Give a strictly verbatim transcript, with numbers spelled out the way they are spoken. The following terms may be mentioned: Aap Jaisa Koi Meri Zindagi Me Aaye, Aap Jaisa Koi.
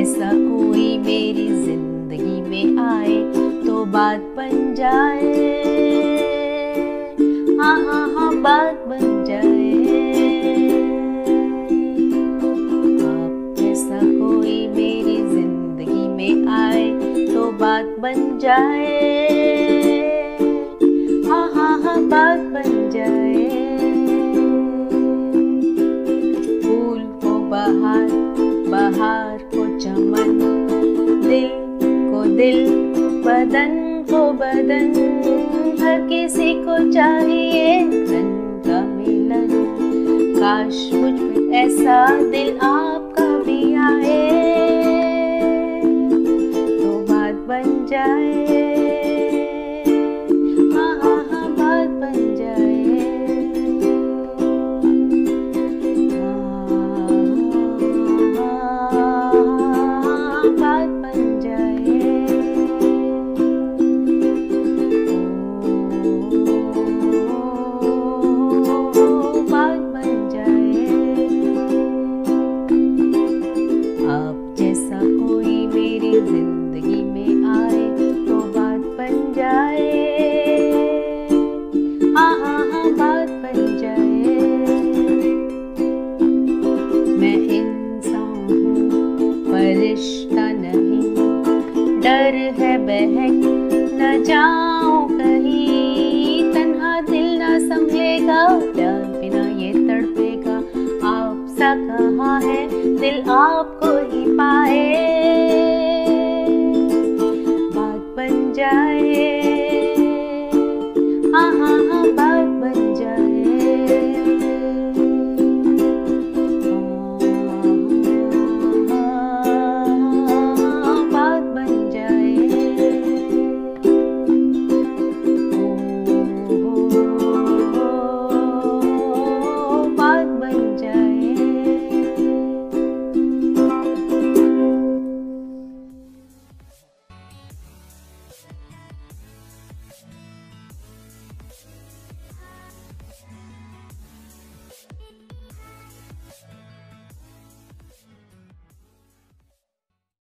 जैसा कोई मेरी जिंदगी में आए तो बात बन जाए, हाँ हाँ हाँ बात बन जाए। आप जैसा कोई मेरी जिंदगी में आए तो बात बन जाए, हाँ हाँ हाँ बात बन जाए। फूल को बहार, बहार को चमन, दिल को दिल, बदन को बदन, हर किसी को चाहिए तन का मिलन। काश मुझ पे ऐसा दिल आपका भी आए।